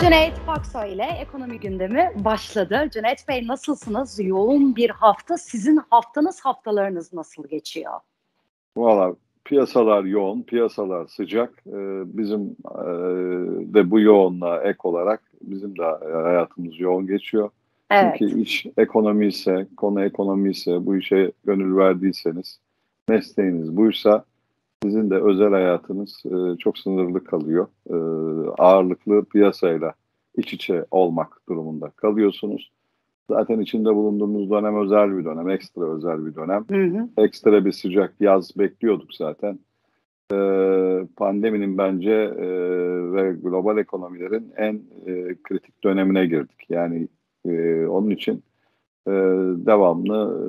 Cüneyt Paksoy ile ekonomi gündemi başladı. Cüneyt Bey, nasılsınız? Yoğun bir hafta. Sizin haftalarınız nasıl geçiyor? Valla piyasalar yoğun, piyasalar sıcak. Bizim de bu yoğunluğa ek olarak bizim de hayatımız yoğun geçiyor. Evet. Çünkü iş ekonomi ise, konu ekonomi ise, bu işe gönül verdiyseniz, mesleğiniz buysa sizin de özel hayatınız çok sınırlı kalıyor. Ağırlıklı piyasayla iç içe olmak durumunda kalıyorsunuz. Zaten içinde bulunduğumuz dönem özel bir dönem, ekstra özel bir dönem. Ekstra bir sıcak yaz bekliyorduk zaten. Pandeminin bence ve global ekonomilerin en kritik dönemine girdik. Yani onun için devamlı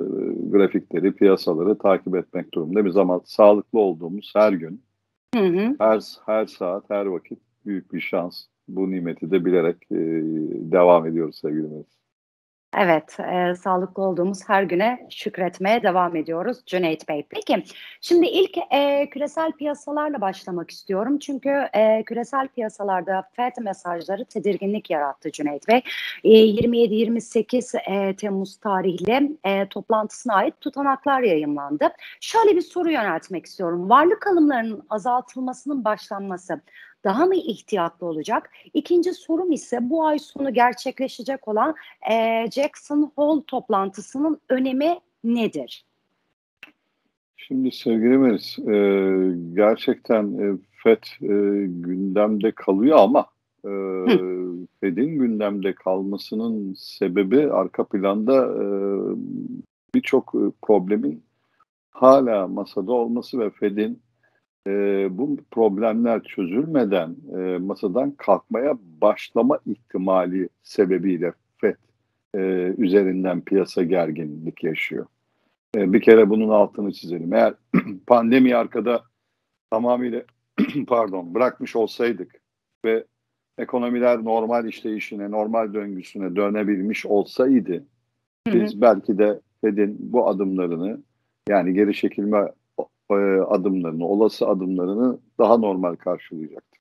grafikleri, piyasaları takip etmek durumunda. Bir zaman sağlıklı olduğumuz her gün, her saat, her vakit büyük bir şans. Bu nimeti de bilerek devam ediyoruz sevgili Meriç. Evet, sağlıklı olduğumuz her güne şükretmeye devam ediyoruz Cüneyt Bey. Peki, şimdi ilk küresel piyasalarla başlamak istiyorum. Çünkü küresel piyasalarda FED mesajları tedirginlik yarattı Cüneyt Bey. 27-28 Temmuz tarihli toplantısına ait tutanaklar yayımlandı. Şöyle bir soru yöneltmek istiyorum. Varlık alımlarının azaltılmasının başlanması daha mı ihtiyatlı olacak? İkinci sorum ise bu ay sonu gerçekleşecek olan Jackson Hole toplantısının önemi nedir? Şimdi sevgili Meriç, gerçekten FED gündemde kalıyor ama FED'in gündemde kalmasının sebebi arka planda birçok problemin hala masada olması ve FED'in bu problemler çözülmeden masadan kalkmaya başlama ihtimali sebebiyle FED üzerinden piyasa gerginlik yaşıyor. Bir kere bunun altını çizelim. Eğer pandemi arkada tamamıyla bırakmış olsaydık ve ekonomiler normal işleyişine, normal döngüsüne dönebilmiş olsaydı biz belki de FED'in bu adımlarını, yani geri çekilme adımlarını, olası adımlarını daha normal karşılayacaktık.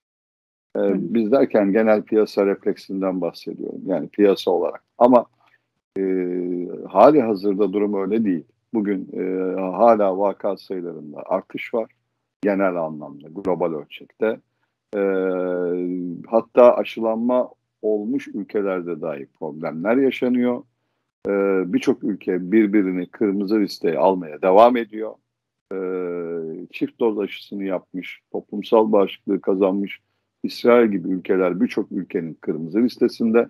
Biz derken genel piyasa refleksinden bahsediyorum. Yani piyasa olarak. Ama hali hazırda durum öyle değil. Bugün hala vaka sayılarında artış var. Genel anlamda, global ölçekte. Hatta aşılanma olmuş ülkelerde dahi problemler yaşanıyor. Birçok ülke birbirini kırmızı listeye almaya devam ediyor. Çift doz aşısını yapmış, toplumsal bağışıklığı kazanmış İsrail gibi ülkeler birçok ülkenin kırmızı listesinde.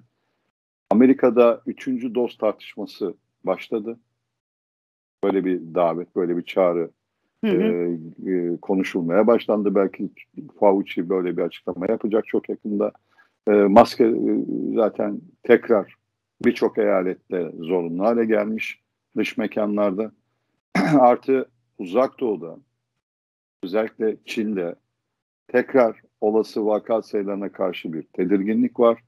Amerika'da 3. doz tartışması başladı. Böyle bir davet, böyle bir çağrı konuşulmaya başlandı. Belki Fauci böyle bir açıklama yapacak çok yakında. Maske zaten tekrar birçok eyalette zorunlu hale gelmiş dış mekanlarda. Artı Uzak Doğu'da, özellikle Çin'de tekrar olası vaka sayılarına karşı bir tedirginlik var.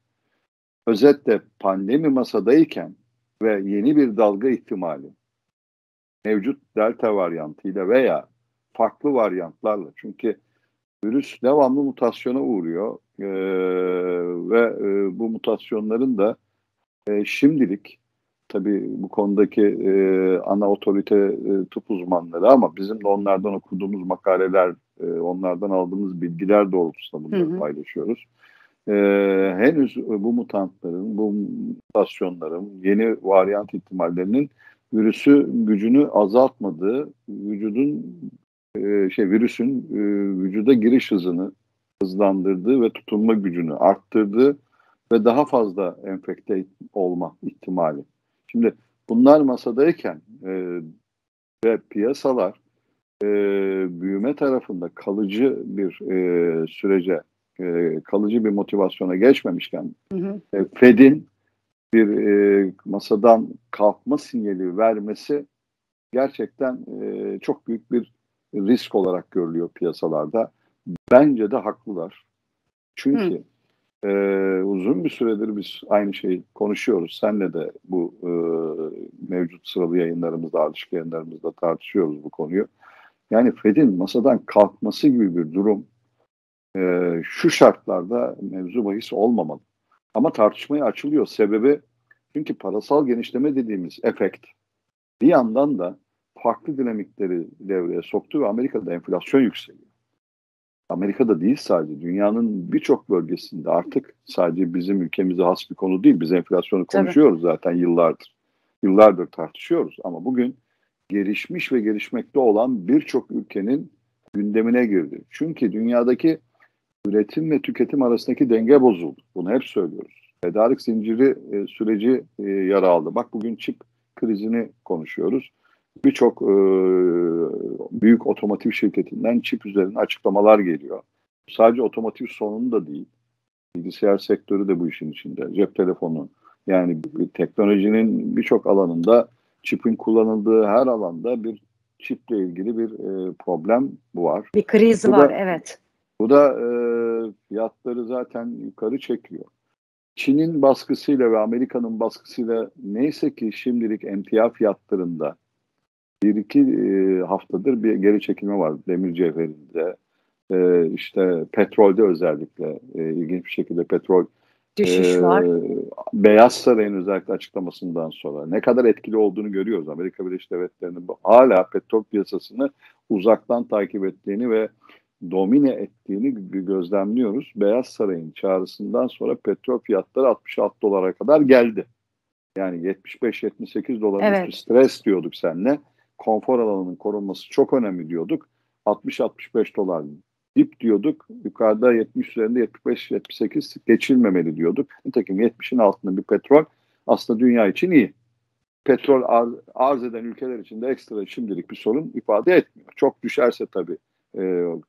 Özetle pandemi masadayken ve yeni bir dalga ihtimali mevcut delta varyantıyla veya farklı varyantlarla, çünkü virüs devamlı mutasyona uğruyor ve bu mutasyonların da şimdilik, tabii bu konudaki ana otorite tıp uzmanları ama bizim de onlardan okuduğumuz makaleler, onlardan aldığımız bilgiler doğrultusunda bunları paylaşıyoruz. Henüz bu mutantların, bu mutasyonların, yeni varyant ihtimallerinin virüsü gücünü azaltmadığı, virüsün vücuda giriş hızını hızlandırdığı ve tutunma gücünü arttırdığı ve daha fazla enfekte olma ihtimali. Şimdi bunlar masadayken ve piyasalar büyüme tarafında kalıcı bir sürece, kalıcı bir motivasyona geçmemişken FED'in bir masadan kalkma sinyali vermesi gerçekten çok büyük bir risk olarak görülüyor piyasalarda. Bence de haklılar. Çünkü uzun bir süredir biz aynı şeyi konuşuyoruz. Senle de bu mevcut sıralı yayınlarımızda, ardışık yayınlarımızda tartışıyoruz bu konuyu. Yani FED'in masadan kalkması gibi bir durum şu şartlarda mevzu bahis olmamalı. Ama tartışmaya açılıyor. Sebebi çünkü parasal genişleme dediğimiz efekt bir yandan da farklı dinamikleri devreye soktu ve Amerika'da enflasyon yükseliyor. Amerika'da değil sadece, dünyanın birçok bölgesinde artık sadece bizim ülkemize has bir konu değil. Biz enflasyonu konuşuyoruz zaten yıllardır. Yıllardır tartışıyoruz ama bugün gelişmiş ve gelişmekte olan birçok ülkenin gündemine girdi. Çünkü dünyadaki üretim ve tüketim arasındaki denge bozuldu. Bunu hep söylüyoruz. Tedarik zinciri süreci yara aldı. Bak bugün çip krizini konuşuyoruz. Birçok büyük otomotiv şirketinden çip üzerine açıklamalar geliyor. Sadece otomotiv sorunu da değil. Bilgisayar sektörü de bu işin içinde. Cep telefonu, yani teknolojinin birçok alanında çipin kullanıldığı her alanda bir çiple ilgili bir problem var. Bir kriz bu var da, evet. Bu da fiyatları zaten yukarı çekiyor. Çin'in baskısıyla ve Amerika'nın baskısıyla neyse ki şimdilik emtia fiyatlarında 1-2 haftadır bir geri çekilme var. Demir cevherinde, işte petrolde özellikle ilginç bir şekilde petrol düşüş var. Beyaz Saray'ın özellikle açıklamasından sonra ne kadar etkili olduğunu görüyoruz. Amerika Birleşik Devletleri'nin hala petrol piyasasını uzaktan takip ettiğini ve domine ettiğini gözlemliyoruz. Beyaz Saray'ın çağrısından sonra petrol fiyatları 66 dolara kadar geldi. Yani 75-78 doların evet. Üstü stres diyorduk seninle. Konfor alanının korunması çok önemli diyorduk. 60-65 dolar dip diyorduk. Yukarıda 70 üzerinde 75-78 geçilmemeli diyorduk. Nitekim 70'in altında bir petrol aslında dünya için iyi. Petrol arz eden ülkeler için de ekstra şimdilik bir sorun ifade etmiyor. Çok düşerse tabii.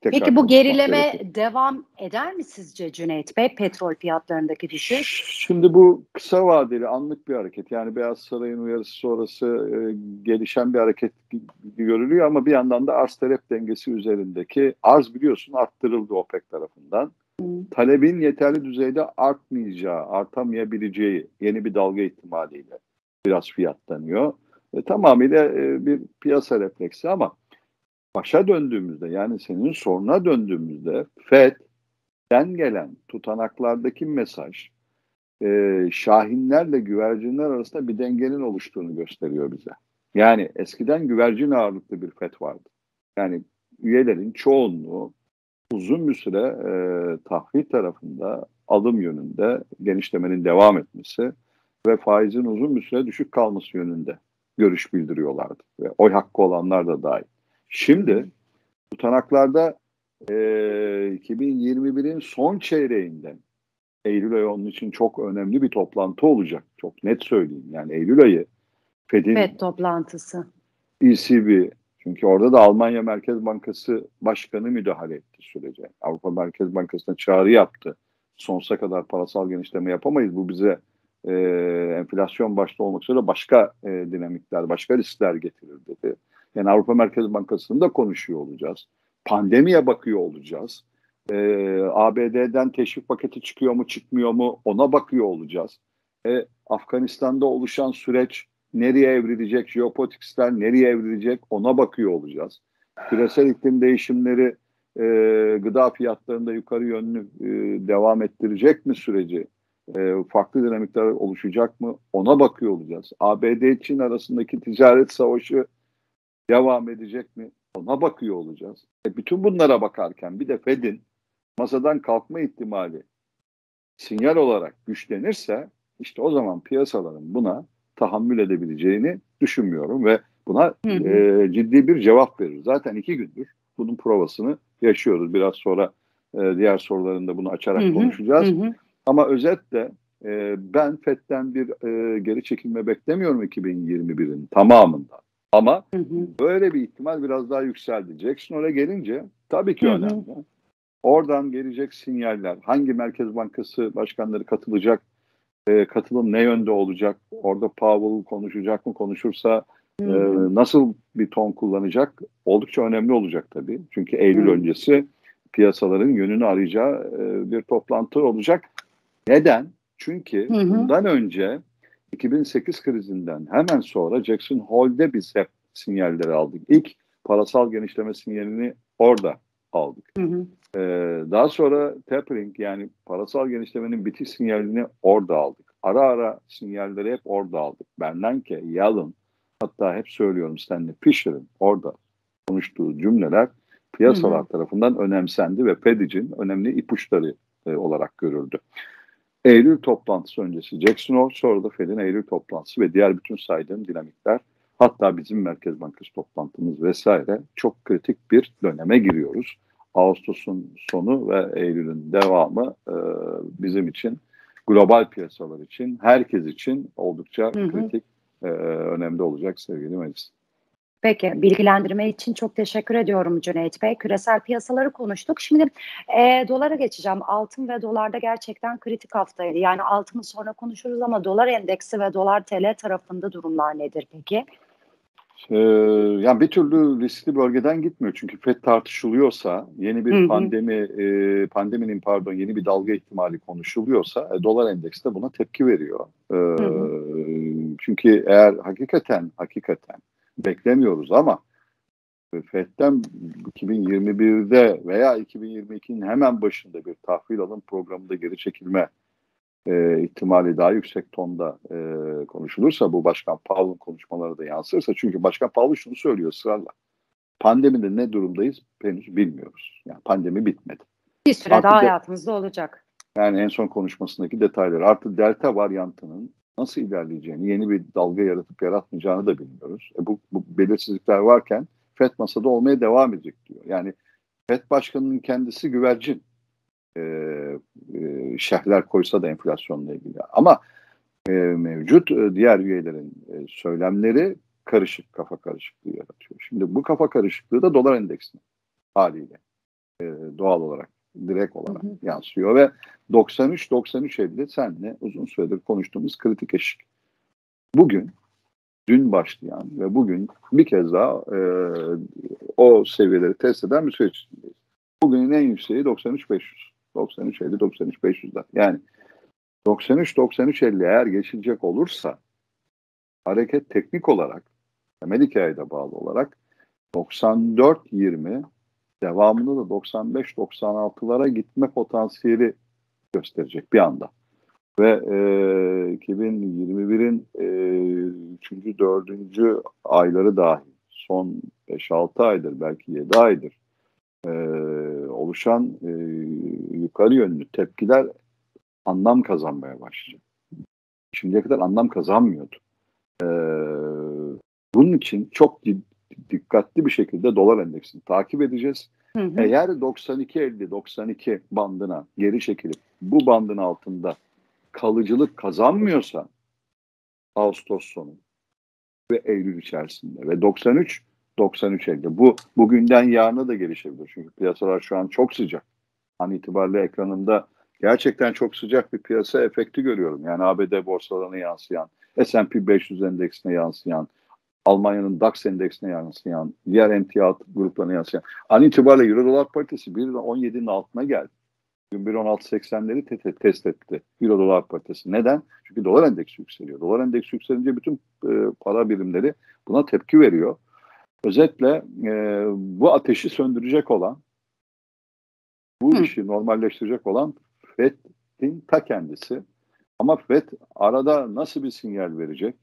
Peki bu gerileme devam eder mi sizce Cüneyt Bey? Petrol fiyatlarındaki düşüş. Şimdi bu kısa vadeli anlık bir hareket. Yani Beyaz Saray'ın uyarısı sonrası gelişen bir hareket görülüyor ama bir yandan da arz talep dengesi üzerindeki arz biliyorsun arttırıldı OPEC tarafından. Talebin yeterli düzeyde artmayacağı, artamayabileceği yeni bir dalga ihtimaliyle biraz fiyatlanıyor. Tamamıyla bir piyasa refleksi ama başa döndüğümüzde, yani senin soruna döndüğümüzde FED'den gelen tutanaklardaki mesaj şahinlerle güvercinler arasında bir dengenin oluştuğunu gösteriyor bize. Yani eskiden güvercin ağırlıklı bir FED vardı. Yani üyelerin çoğunluğu uzun bir süre tahvil tarafında alım yönünde genişlemenin devam etmesi ve faizin uzun bir süre düşük kalması yönünde görüş bildiriyorlardı. Ve oy hakkı olanlar da dahil. Şimdi tutanaklarda 2021'in son çeyreğinden Eylül ayı onun için çok önemli bir toplantı olacak. Çok net söyleyeyim. Yani Eylül ayı FED'in FED toplantısı. ECB, çünkü orada da Almanya Merkez Bankası Başkanı müdahale etti sürece. Avrupa Merkez Bankası'na çağrı yaptı. Sonsuza kadar parasal genişleme yapamayız. Bu bize enflasyon başta olmak üzere başka dinamikler, başka riskler getirir dedi. Yani Avrupa Merkez Bankası'nı da konuşuyor olacağız. Pandemiye bakıyor olacağız. ABD'den teşvik paketi çıkıyor mu çıkmıyor mu ona bakıyor olacağız. Afganistan'da oluşan süreç nereye evrilecek, jeopolitikler nereye evrilecek ona bakıyor olacağız. Küresel iklim değişimleri gıda fiyatlarında yukarı yönlü devam ettirecek mi süreci? Farklı dinamikler oluşacak mı ona bakıyor olacağız. ABD-Çin arasındaki ticaret savaşı devam edecek mi? Ona bakıyor olacağız. Bütün bunlara bakarken bir de FED'in masadan kalkma ihtimali sinyal olarak güçlenirse işte o zaman piyasaların buna tahammül edebileceğini düşünmüyorum ve buna ciddi bir cevap verir. Zaten 2 gündür bunun provasını yaşıyoruz. Biraz sonra diğer sorularında bunu açarak konuşacağız. Ama özetle ben FED'den bir geri çekilme beklemiyorum 2021'in tamamında. Ama böyle bir ihtimal biraz daha yükseldi. Jackson Hole'a gelince tabii ki önemli. Oradan gelecek sinyaller, hangi Merkez Bankası başkanları katılacak, katılım ne yönde olacak, orada Powell konuşacak mı, konuşursa nasıl bir ton kullanacak oldukça önemli olacak tabii. Çünkü Eylül öncesi piyasaların yönünü arayacağı bir toplantı olacak. Neden? Çünkü bundan önce 2008 krizinden hemen sonra Jackson Hole'de biz hep sinyalleri aldık. İlk parasal genişleme sinyalini orada aldık. Hı hı. Daha sonra tapering, yani parasal genişlemenin bitiş sinyalini orada aldık. Ara ara sinyalleri hep orada aldık. Bernanke, Yellen, hatta hep söylüyorum Stanley Fisher'ın orada konuştuğu cümleler piyasalar tarafından önemsendi ve Fed'in önemli ipuçları olarak görüldü. Eylül toplantısı öncesi Jackson Hole, sonra da Fed'in Eylül toplantısı ve diğer bütün saydığım dinamikler, hatta bizim Merkez Bankası toplantımız vesaire, çok kritik bir döneme giriyoruz. Ağustos'un sonu ve Eylül'ün devamı bizim için, global piyasalar için, herkes için oldukça kritik, önemli olacak sevgili Melis. Peki, bilgilendirme için çok teşekkür ediyorum Cüneyt Bey. Küresel piyasaları konuştuk. Şimdi dolara geçeceğim. Altın ve dolarda gerçekten kritik haftaydı. Yani altını sonra konuşuruz ama dolar endeksi ve dolar TL tarafında durumlar nedir peki? Yani bir türlü riskli bölgeden gitmiyor. Çünkü FED tartışılıyorsa, yeni bir yeni bir dalga ihtimali konuşuluyorsa dolar endeksi de buna tepki veriyor. Çünkü eğer hakikaten beklemiyoruz ama FED'den 2021'de veya 2022'nin hemen başında bir tahvil alım programında geri çekilme ihtimali daha yüksek tonda konuşulursa, bu Başkan Powell'ın konuşmaları da yansırsa, çünkü Başkan Powell şunu söylüyor ısrarla: pandemide ne durumdayız henüz bilmiyoruz. Yani pandemi bitmedi. Bir süre artı daha hayatımızda olacak. Yani en son konuşmasındaki detaylar, artı delta varyantının nasıl ilerleyeceğini, yeni bir dalga yaratıp yaratmayacağını da bilmiyoruz. Bu belirsizlikler varken FED masada olmaya devam edecek diyor. Yani FED başkanının kendisi güvercin. Şerhler koysa da enflasyonla ilgili. Ama mevcut diğer üyelerin söylemleri karışık, kafa karışıklığı yaratıyor. Şimdi bu kafa karışıklığı da dolar endeksine haliyle doğal olarak, direkt olarak yansıyor ve 93-93.50 seninle uzun süredir konuştuğumuz kritik eşik. Bugün, dün başlayan ve bugün bir kez daha o seviyeleri test eden bir süreç içindeyiz. Bugünün en yükseği 93.500. 93.50, 93.500'den. Yani 93-93.50 eğer geçilecek olursa hareket teknik olarak, temel hikayeye de bağlı olarak 94.20, devamında da 95-96'lara gitme potansiyeli gösterecek bir anda. Ve 2021'in 3. 4. ayları dahil, son 5-6 aydır, belki 7 aydır oluşan yukarı yönlü tepkiler anlam kazanmaya başlayacak. Şimdiye kadar anlam kazanmıyordu. Bunun için çok dikkatli bir şekilde dolar endeksini takip edeceğiz. Eğer 92.50-92 bandına geri çekilip bu bandın altında kalıcılık kazanmıyorsa Ağustos sonu ve Eylül içerisinde ve 93-93.50 bu bugünden yarına da gelişebilir. Çünkü piyasalar şu an çok sıcak. An itibariyle ekranımda gerçekten çok sıcak bir piyasa efekti görüyorum. Yani ABD borsalarına yansıyan, S&P 500 endeksine yansıyan, Almanya'nın DAX endeksine yansıyan, diğer emtia gruplarına yansıyan. An itibariyle Euro-Dolar paritesi 1.17'nin altına geldi. Bugün 1.16.80'leri test etti Euro-Dolar paritesi. Neden? Çünkü dolar endeksi yükseliyor. Dolar endeksi yükselince bütün para birimleri buna tepki veriyor. Özetle bu ateşi söndürecek olan, bu işi normalleştirecek olan FED'in ta kendisi. Ama FED arada nasıl bir sinyal verecek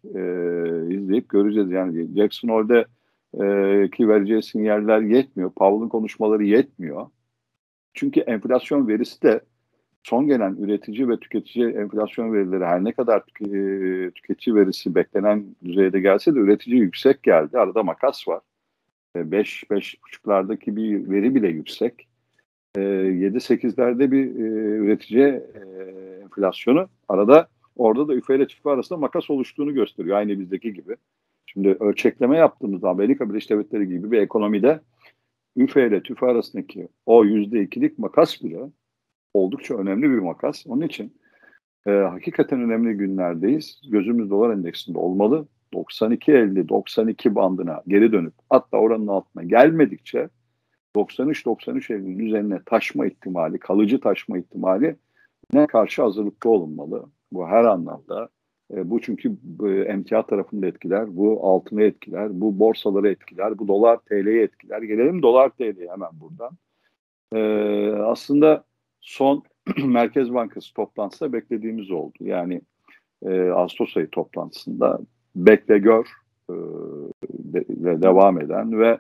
izleyip göreceğiz. Yani Jackson Hole'deki vereceği sinyaller yetmiyor. Powell'ın konuşmaları yetmiyor. Çünkü enflasyon verisi de, son gelen üretici ve tüketici enflasyon verileri her ne kadar tüketici verisi beklenen düzeyde gelse de üretici yüksek geldi. Arada makas var. 5-5,5'lardaki bir veri bile yüksek. 7-8'lerde bir üretici enflasyonu, arada orada da üfe ile tüfe arasında makas oluştuğunu gösteriyor. Aynı bizdeki gibi. Şimdi ölçekleme yaptığımızda Amerika Birleşik Devletleri gibi bir ekonomide üfe ile tüfe arasındaki o %2'lik makas bile oldukça önemli bir makas. Onun için hakikaten önemli günlerdeyiz. Gözümüz dolar endeksinde olmalı. 92.50-92 bandına geri dönüp hatta oranın altına gelmedikçe 93-93.50'nin üzerine taşma ihtimali, kalıcı taşma ihtimali ne karşı hazırlıklı olunmalı. Bu her anlamda. Bu çünkü emtia tarafında etkiler, bu altını etkiler, bu borsaları etkiler, bu dolar TL'yi etkiler. Gelelim dolar TL'ye hemen buradan. Aslında son Merkez Bankası toplantısında beklediğimiz oldu. Yani Ağustos ayı toplantısında bekle gör devam eden ve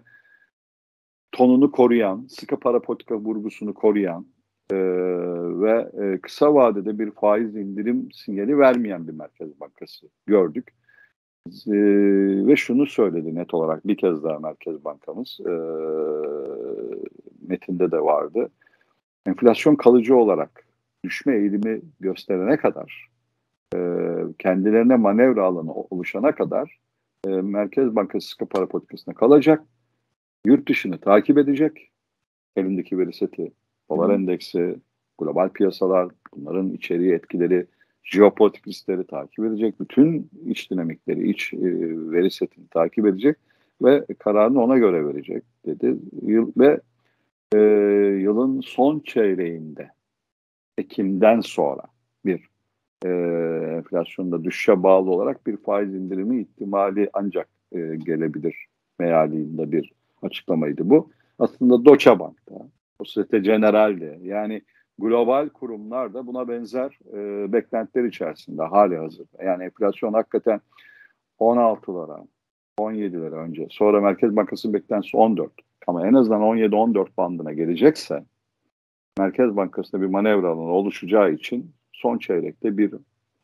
tonunu koruyan, sıkı para politika vurgusunu koruyan ve kısa vadede bir faiz indirim sinyali vermeyen bir Merkez Bankası gördük. Ve şunu söyledi net olarak bir kez daha Merkez Bankamız, metinde de vardı. Enflasyon kalıcı olarak düşme eğilimi gösterene kadar, kendilerine manevra alanı oluşana kadar Merkez Bankası sıkı para politikasına kalacak, yurt dışını takip edecek, elindeki veri seti, dolar endeksi, global piyasalar, bunların içeriği etkileri, jeopolitik riskleri takip edecek, bütün iç dinamikleri, iç veri setini takip edecek ve kararını ona göre verecek dedi. Ve yılın son çeyreğinde, Ekim'den sonra bir enflasyonda düşüşe bağlı olarak bir faiz indirimi ihtimali ancak gelebilir mealinde bir açıklamaydı bu. Aslında Deutsche Bank'ta, Societe Generale'de, yani global kurumlar da buna benzer beklentiler içerisinde hali hazırda. Yani enflasyon hakikaten 16'lara, 17'lere önce, sonra Merkez Bankası'nın beklentisi 14. Ama en azından 17-14 bandına gelecekse Merkez Bankası'nda bir manevra alanı oluşacağı için son çeyrekte bir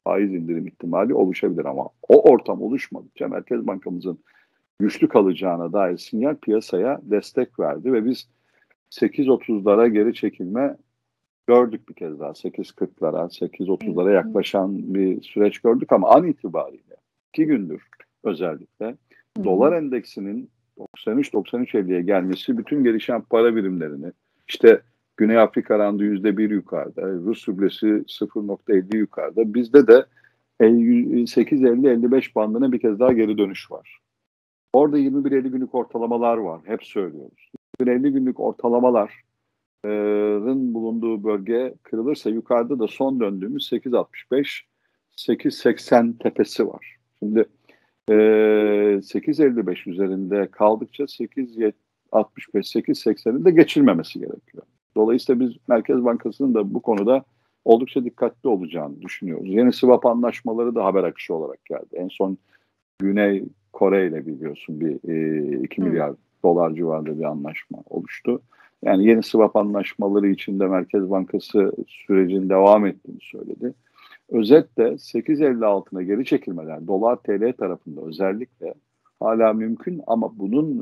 faiz indirim ihtimali oluşabilir. Ama o ortam oluşmadıkça Merkez Bankamızın güçlü kalacağına dair sinyal piyasaya destek verdi ve biz 8.30'lara geri çekilme gördük bir kez daha. 8.40'lara, 8.30'lara yaklaşan bir süreç gördük ama an itibariyle 2 gündür özellikle dolar endeksinin 93-93.50'ye gelmesi bütün gelişen para birimlerini, işte Güney Afrika randı %1 yukarıda, Rus rublesi 0.50 yukarıda, bizde de 8.50-55 bandına bir kez daha geri dönüş var. Orada 21-50 günlük ortalamalar var, hep söylüyoruz. 21-50 günlük ortalamaların bulunduğu bölge kırılırsa yukarıda da son döndüğümüz 8.65-8.80 tepesi var. Şimdi 8.55 üzerinde kaldıkça 8.65-8.80'in de geçilmemesi gerekiyor. Dolayısıyla biz Merkez Bankası'nın da bu konuda oldukça dikkatli olacağını düşünüyoruz. Yeni swap anlaşmaları da haber akışı olarak geldi. En son Güney Kore ile biliyorsun bir 2 milyar dolar civarında bir anlaşma oluştu. Yani yeni swap anlaşmaları için de Merkez Bankası sürecin devam ettiğini söyledi. Özetle 8.50 altına geri çekilmeler dolar TL tarafında özellikle hala mümkün ama bunun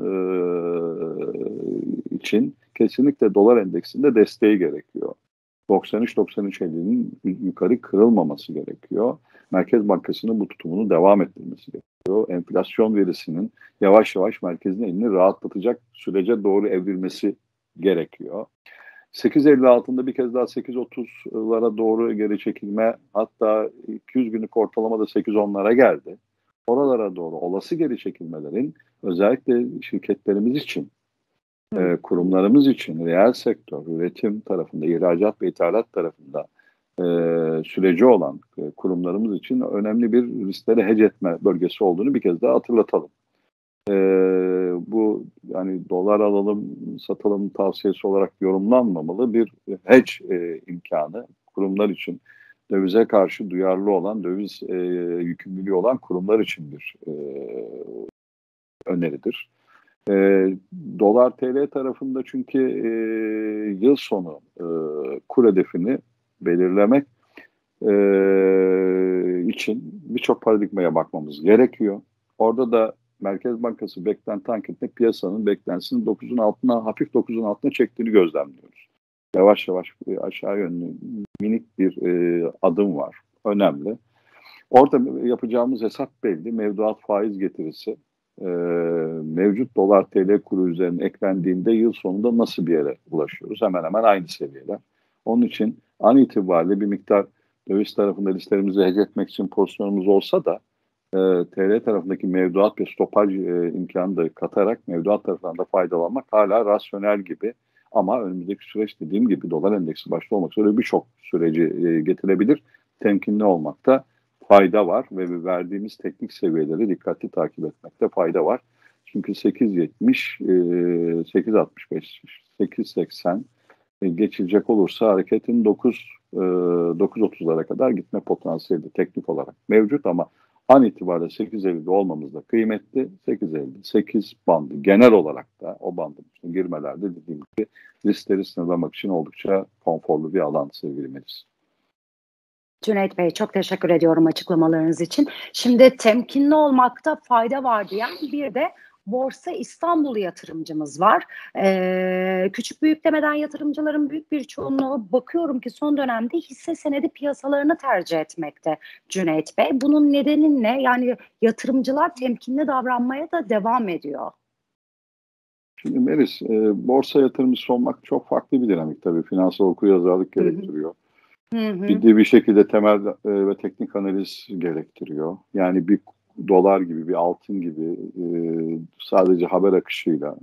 için kesinlikle dolar endeksinde desteği gerekiyor. 93-93.50'nin yukarı kırılmaması gerekiyor. Merkez Bankası'nın bu tutumunu devam ettirmesi gerekiyor. Enflasyon verisinin yavaş yavaş merkezin elini rahatlatacak sürece doğru evrilmesi gerekiyor. 8.50 altında bir kez daha 8.30'lara doğru geri çekilme, hatta 200 günlük ortalama da 8.10'lara geldi. Oralara doğru olası geri çekilmelerin özellikle şirketlerimiz için, kurumlarımız için, reel sektör, üretim tarafında, ihracat ve ithalat tarafında süreci olan kurumlarımız için önemli bir riskleri hece etme bölgesi olduğunu bir kez daha hatırlatalım. Bu yani dolar alalım, satalım tavsiyesi olarak yorumlanmamalı bir hedge imkanı. Kurumlar için dövize karşı duyarlı olan, döviz yükümlülüğü olan kurumlar için bir öneridir. Dolar TL tarafında çünkü yıl sonu kur hedefini belirlemek için birçok paradigmaya bakmamız gerekiyor. Orada da Merkez Bankası beklenti anketinde piyasanın beklentisini 9'un altına, hafif 9'un altına çektiğini gözlemliyoruz. Yavaş yavaş aşağı yönlü minik bir adım var. Önemli. Orada yapacağımız hesap belli. Mevduat faiz getirisi mevcut dolar TL kuru üzerine eklendiğinde yıl sonunda nasıl bir yere ulaşıyoruz? Hemen hemen aynı seviyeler. Onun için an itibariyle bir miktar döviz tarafında risklerimizi hece etmek için pozisyonumuz olsa da TL tarafındaki mevduat ve stopaj imkanı da katarak mevduat tarafından da faydalanmak hala rasyonel gibi. Ama önümüzdeki süreç dediğim gibi dolar endeksi başta olmak üzere birçok süreci getirebilir. Temkinli olmakta fayda var ve verdiğimiz teknik seviyeleri dikkatli takip etmekte fayda var. Çünkü 8.70, 8.65, 8.80 geçilecek olursa hareketin 9.30'lara kadar gitme potansiyeli teknik olarak mevcut ama an itibariyle 8.50'de olmamız da kıymetli. 8.50, 8 bandı genel olarak da o bandın içine girmelerde dediğim gibi riskleri sınırlamak için oldukça konforlu bir alan sevgili Melis. Cüneyt Bey, çok teşekkür ediyorum açıklamalarınız için. Şimdi temkinli olmakta fayda var diyen bir de Borsa İstanbul yatırımcımız var. Küçük büyük demeden yatırımcıların büyük bir çoğunluğu bakıyorum ki son dönemde hisse senedi piyasalarını tercih etmekte Cüneyt Bey. Bunun nedeni ne? Yani yatırımcılar temkinli davranmaya da devam ediyor. Şimdi Melis, borsa yatırımcısı olmak çok farklı bir dinamik tabii. Finansal okuyazarlık gerektiriyor. Ciddi bir şekilde temel ve teknik analiz gerektiriyor. Yani bir dolar gibi, bir altın gibi sadece haber akışıyla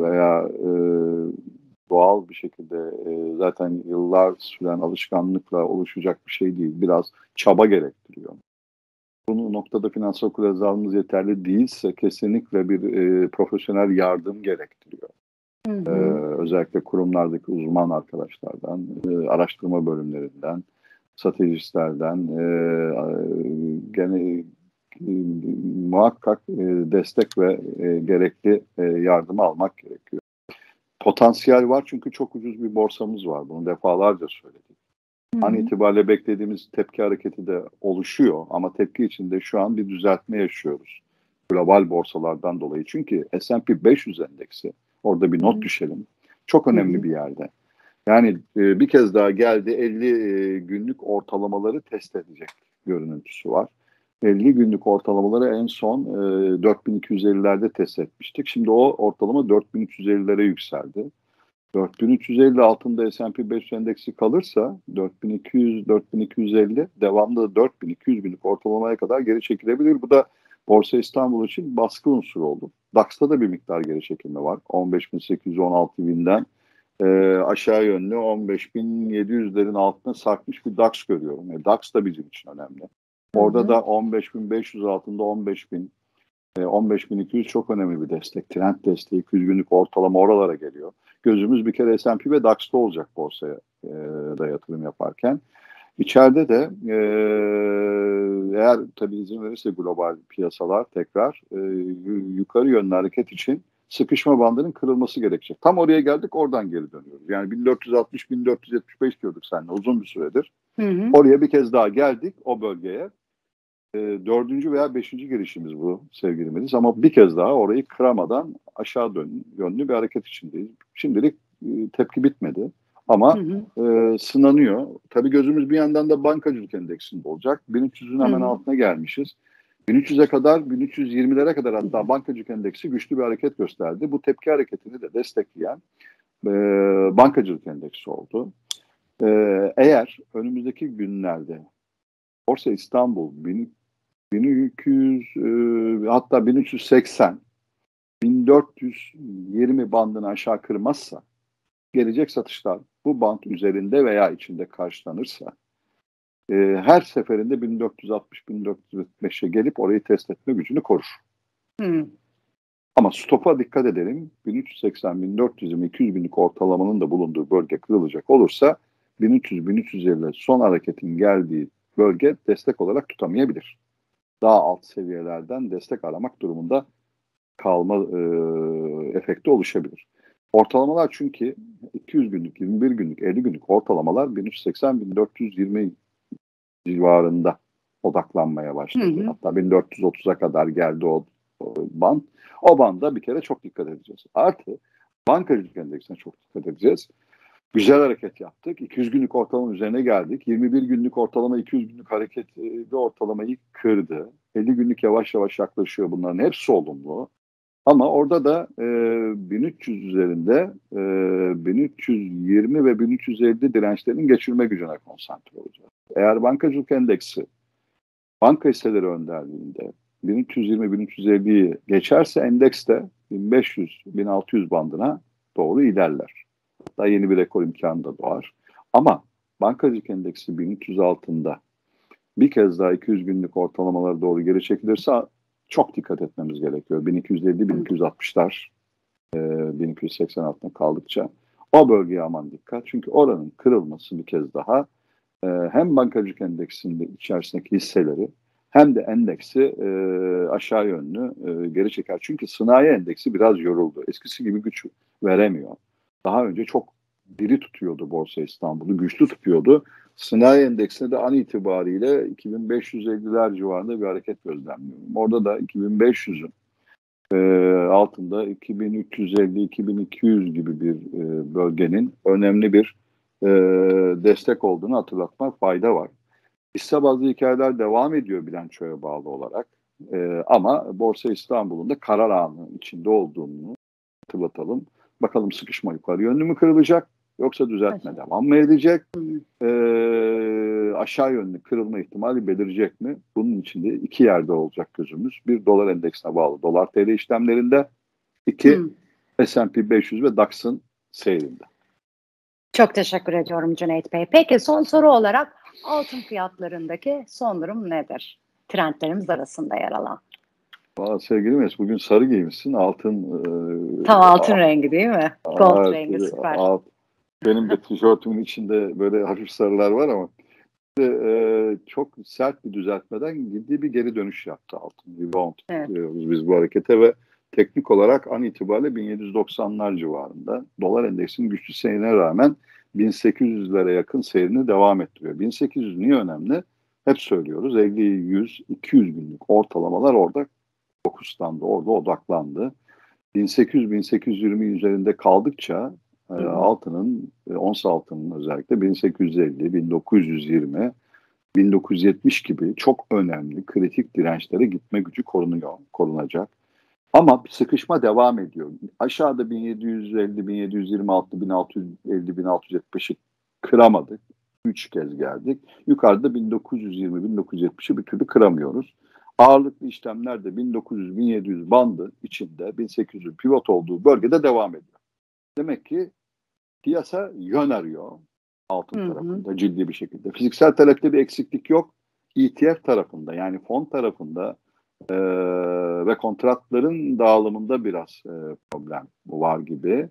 veya doğal bir şekilde zaten yıllar süren alışkanlıkla oluşacak bir şey değil. Biraz çaba gerektiriyor. Bu noktada finansal okuryazarlığımız yeterli değilse kesinlikle bir profesyonel yardım gerektiriyor. Özellikle kurumlardaki uzman arkadaşlardan, araştırma bölümlerinden, stratejistlerden gene muhakkak destek ve gerekli yardım almak gerekiyor. Potansiyel var çünkü çok ucuz bir borsamız var. Bunu defalarca söyledik. An itibariyle beklediğimiz tepki hareketi de oluşuyor ama tepki içinde şu an bir düzeltme yaşıyoruz. Global borsalardan dolayı. Çünkü S&P 500 endeksi, orada bir not düşelim, çok önemli bir yerde. Yani bir kez daha geldi 50 günlük ortalamaları test edecek görüntüsü var. 50 günlük ortalamaları en son 4250'lerde test etmiştik. Şimdi o ortalama 4350'lere yükseldi. 4350 altında S&P 500 endeksi kalırsa 4200-4250 devamlı 4200 günlük ortalamaya kadar geri çekilebilir. Bu da Borsa İstanbul için baskı unsuru oldu. DAX'ta da bir miktar geri çekilme var. 15.800-16.000'den aşağı yönlü 15.700'lerin altına sarkmış bir DAX görüyorum. DAX da bizim için önemli. Orada da 15.500 altında 15.000, 15.200 çok önemli bir destek. Trend desteği, 200 günlük ortalama oralara geliyor. Gözümüz bir kere S&P ve DAX'ta olacak borsaya da yatırım yaparken. İçeride de eğer tabii izin verirse global piyasalar tekrar yukarı yönlü hareket için sıkışma bandının kırılması gerekecek. Tam oraya geldik, oradan geri dönüyoruz. Yani 1460-1475 diyorduk seninle uzun bir süredir. Oraya bir kez daha geldik o bölgeye. Dördüncü veya beşinci girişimiz bu sevgili Melis. Ama bir kez daha orayı kıramadan aşağı yönlü bir hareket içindeyiz. Şimdilik tepki bitmedi. Ama sınanıyor. Tabii gözümüz bir yandan da bankacılık endeksinde olacak. 1300'ün hemen altına gelmişiz. 1300'e kadar, 1320'lere kadar hatta bankacılık endeksi güçlü bir hareket gösterdi. Bu tepki hareketini de destekleyen bankacılık endeksi oldu. Eğer önümüzdeki günlerde Borsa İstanbul 1200 hatta 1380 1420 bandını aşağı kırmazsa gelecek satışlar bu bant üzerinde veya içinde karşılanırsa her seferinde 1460-1475'e gelip orayı test etme gücünü korur. Ama stopa dikkat edelim. 1380-1400-200 binlik ortalamanın da bulunduğu bölge kırılacak olursa 1300-1350 son hareketin geldiği bölge destek olarak tutamayabilir. Daha alt seviyelerden destek aramak durumunda kalma efekti oluşabilir. Ortalamalar çünkü 200 günlük, 21 günlük, 50 günlük ortalamalar 1380-1420 civarında odaklanmaya başladı. Hatta 1430'a kadar geldi o band. O banda bir kere çok dikkat edeceğiz. Artı bankacılık endeksine çok dikkat edeceğiz. Güzel hareket yaptık. 200 günlük ortalama üzerine geldik. 21 günlük ortalama 200 günlük hareketli ortalamayı kırdı. 50 günlük yavaş yavaş yaklaşıyor, bunların hepsi olumlu. Ama orada da 1300 üzerinde 1320 ve 1350 dirençlerin geçirme gücüne konsantre olacağız. Eğer bankacılık endeksi banka hisseleri önderliğinde 1320-1350'yi geçerse endeks de 1500-1600 bandına doğru ilerler. Hatta yeni bir rekor imkanı da doğar. Ama bankacılık endeksi 1300 altında bir kez daha 200 günlük ortalamalara doğru geri çekilirse çok dikkat etmemiz gerekiyor. 1250-1260'lar 1280 altına kaldıkça O bölgeye aman dikkat. Çünkü oranın kırılması bir kez daha hem bankacılık endeksinde içerisindeki hisseleri hem de endeksi aşağı yönlü geri çeker. Çünkü sanayi endeksi biraz yoruldu. Eskisi gibi güç veremiyor. Daha önce çok diri tutuyordu Borsa İstanbul'u, güçlü tutuyordu. Sanayi endeksine de an itibariyle 2550'ler civarında bir hareket gözlemliyorum. Orada da 2500'ün altında 2350-2200 gibi bir bölgenin önemli bir destek olduğunu hatırlatmak fayda var. Hisse bazlı hikayeler devam ediyor bilançoya bağlı olarak ama Borsa İstanbul'un da karar anının içinde olduğunu hatırlatalım. Bakalım sıkışma yukarı yönlü mü kırılacak yoksa düzeltme devam mı edecek? Aşağı yönlü kırılma ihtimali belirecek mi? Bunun içinde iki yerde olacak gözümüz. Bir, dolar endeksine bağlı dolar TL işlemlerinde. İki, S&P 500 ve DAX'ın seyrinde. Çok teşekkür ediyorum Cüneyt Bey. Peki son soru olarak altın fiyatlarındaki son durum nedir? Trendlerimiz arasında yer alan. Vallahi sevgili Mes, bugün sarı giymişsin. Altın. Tam altın rengi değil mi? Gold rengi süper. Benim de tişörtümün içinde böyle hafif sarılar var ama çok sert bir düzeltmeden ciddi bir geri dönüş yaptı altın. Rebound diyoruz biz bu harekete ve teknik olarak an itibariyle 1790'lar civarında. Dolar endeksinin güçlü seyrine rağmen 1800'lere yakın seyrini devam ettiriyor. 1800 niye önemli? Hep söylüyoruz. 50, 100, 200 günlük ortalamalar orada fokuslandı, orada odaklandı. 1800-1820 üzerinde kaldıkça altının, ons altının özellikle 1850-1920 1970 gibi çok önemli kritik dirençlere gitme gücü korunuyor, korunacak. Ama sıkışma devam ediyor. Aşağıda 1750-1726-1650-1670'i kıramadık. 3 kez geldik. Yukarıda 1920-1970'i bir türlü kıramıyoruz. Ağırlıklı işlemler de 1900-1700 bandı içinde 1800'ün pivot olduğu bölgede devam ediyor. Demek ki piyasa yön arıyor altın tarafında ciddi bir şekilde. Fiziksel talepte bir eksiklik yok. ETF tarafında yani fon tarafında ve kontratların dağılımında biraz problem var gibi.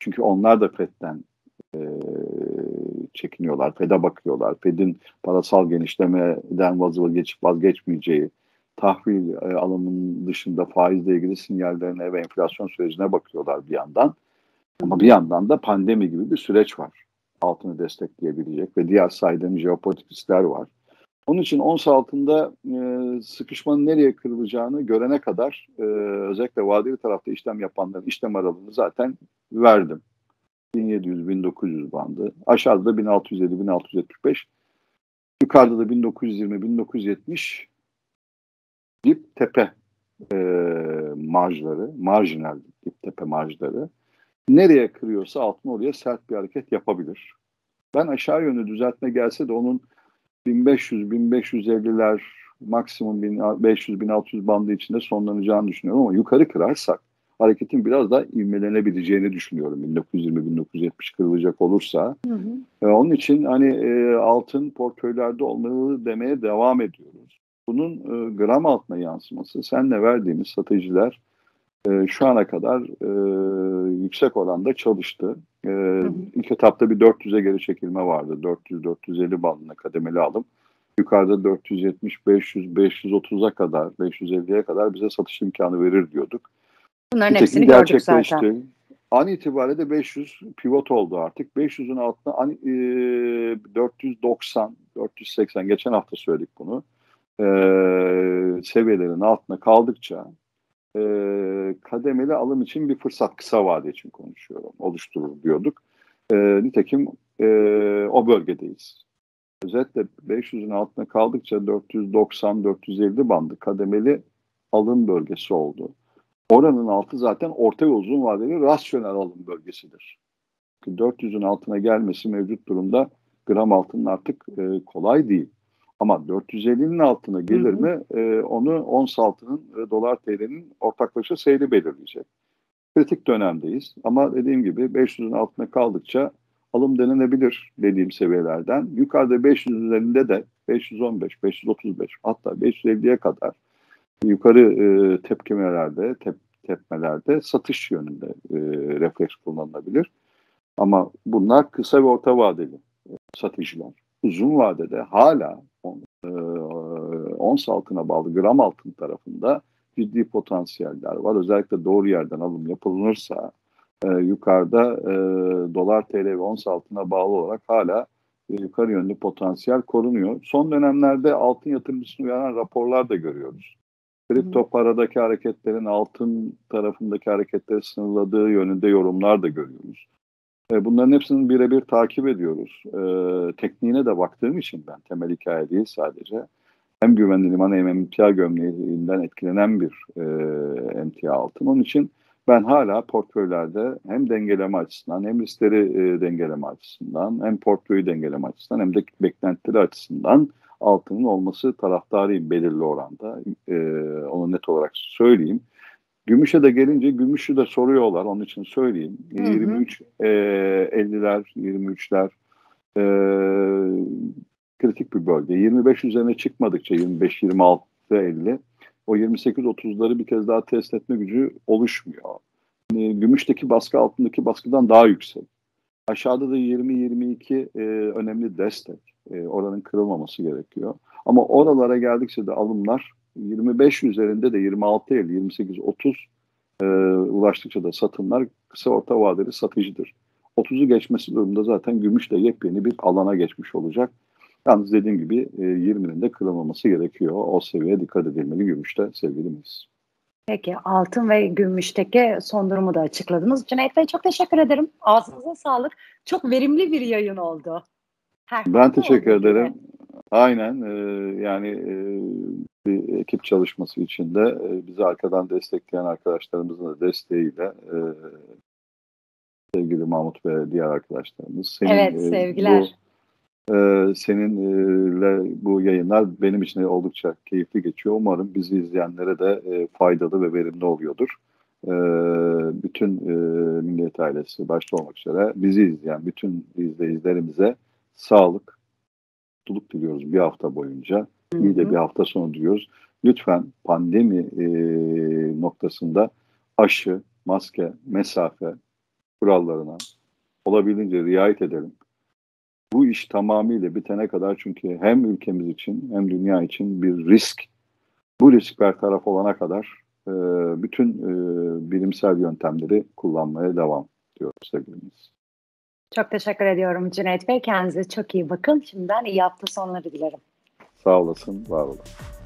Çünkü onlar da FED'den çekiniyorlar. FED'e bakıyorlar. FED'in parasal genişlemeden vazgeçmeyeceği, tahvil alımının dışında faizle ilgili sinyallerine ve enflasyon sürecine bakıyorlar bir yandan. Ama bir yandan da pandemi gibi bir süreç var. Altını destekleyebilecek ve diğer saydığım jeopolitik riskler var. Onun için ons altında sıkışmanın nereye kırılacağını görene kadar özellikle vadeli tarafta işlem yapanların işlem aralığını zaten verdim. 1700-1900 bandı. Aşağıda da 1650-1675. Yukarıda da 1920-1970 dip tepe marjları, marjinal dip tepe marjları. Nereye kırıyorsa altın oraya sert bir hareket yapabilir. Ben aşağı yönlü düzeltme gelse de onun 1500-1550'ler maksimum 1500-1600 bandı içinde sonlanacağını düşünüyorum ama yukarı kırarsak hareketin biraz daha ivmelenebileceğini düşünüyorum. 1920-1970 kırılacak olursa. Onun için hani altın portföylerde olmalı demeye devam ediyoruz. Bunun gram altına yansıması senle verdiğimiz stratejiler şu ana kadar yüksek oranda çalıştı. İlk etapta bir 400'e geri çekilme vardı. 400-450 bandına kademeli alım. Yukarıda 470-500-530'a kadar, 550'ye kadar bize satış imkanı verir diyorduk. Bunların hepsini gördük zaten. An itibariyle de 500 pivot oldu artık. 500'ün altına 490-480 geçen hafta söyledik bunu. Seviyelerin altına kaldıkça kademeli alım için bir fırsat, kısa vade için konuşuyorum, oluşturur diyorduk. Nitekim o bölgedeyiz. Özetle 500'ün altına kaldıkça 490-450 bandı kademeli alım bölgesi oldu. Oranın altı zaten orta ve uzun vadeli rasyonel alım bölgesidir. 400'ün altına gelmesi mevcut durumda gram altının artık kolay değil. Ama 450'nin altına gelir mi onu ons altının dolar TL'nin ortaklaşa seyri belirleyecek. Kritik dönemdeyiz ama dediğim gibi 500'ün altına kaldıkça alım denenebilir dediğim seviyelerden. Yukarıda 500 üzerinde de 515, 535 hatta 550'ye kadar yukarı tepkimelerde, tepmelerde satış yönünde refleks kullanılabilir. Ama bunlar kısa ve orta vadeli satıcılar. Uzun vadede hala ons altına bağlı gram altın tarafında ciddi potansiyeller var. Özellikle doğru yerden alım yapılırsa yukarıda dolar, TL ve ons altına bağlı olarak hala yukarı yönlü potansiyel korunuyor. Son dönemlerde altın yatırımcısını uyaran raporlar da görüyoruz. Kripto paradaki hareketlerin altın tarafındaki hareketleri sınırladığı yönünde yorumlar da görüyoruz. Bunların hepsini birebir takip ediyoruz. Tekniğine de baktığım için ben temel hikaye değil sadece. Hem güvenli liman hem emtia gömleğinden etkilenen bir emtia altın. Onun için ben hala portföylerde hem dengeleme açısından hem riskleri dengeleme açısından hem portföyü dengeleme açısından hem de beklentileri açısından altının olması taraftarıyım belirli oranda. Onu net olarak söyleyeyim. Gümüşe de gelince gümüşü de soruyorlar, onun için söyleyeyim. 23.50'ler, 23'ler kritik bir bölge. 25 üzerine çıkmadıkça 25-26-50 o 28-30'ları bir kez daha test etme gücü oluşmuyor. Yani gümüşteki baskı altındaki baskıdan daha yüksek. Aşağıda da 20-22 önemli destek. Oranın kırılmaması gerekiyor. Ama oralara geldikçe de alımlar 25 üzerinde de 26-50, 28-30 ulaştıkça da satımlar kısa orta vadeli satıcıdır. 30'u geçmesi durumda zaten gümüş de yepyeni bir alana geçmiş olacak. Yalnız dediğim gibi 20'nin de kırılmaması gerekiyor. O seviyeye dikkat edilmeli gümüşte sevgilimiz. Peki, altın ve gümüşteki son durumu da açıkladınız. Cüneyt Bey, çok teşekkür ederim. Ağzınıza sağlık. Çok verimli bir yayın oldu. Ben teşekkür ederim. Aynen, yani bir ekip çalışması içinde bizi arkadan destekleyen arkadaşlarımızın da desteğiyle sevgili Mahmut ve diğer arkadaşlarımız. Evet, sevgiler. Seninle bu yayınlar benim için oldukça keyifli geçiyor. Umarım bizi izleyenlere de faydalı ve verimli oluyordur. Bütün Milliyet ailesi başta olmak üzere bizi izleyen bütün izleyicilerimize sağlık, mutluluk diliyoruz bir hafta boyunca. İyi de bir hafta sonu diliyoruz. Lütfen pandemi noktasında aşı, maske, mesafe kurallarına olabildiğince riayet edelim. Bu iş tamamıyla bitene kadar, çünkü hem ülkemiz için hem dünya için bir risk. Bu risk bertaraf olana kadar bütün bilimsel yöntemleri kullanmaya devam diyoruz sevgilimiz. Çok teşekkür ediyorum Cüneyt Bey. Kendinize çok iyi bakın. Şimdiden iyi hafta sonları dilerim. Sağ olasın, var olun.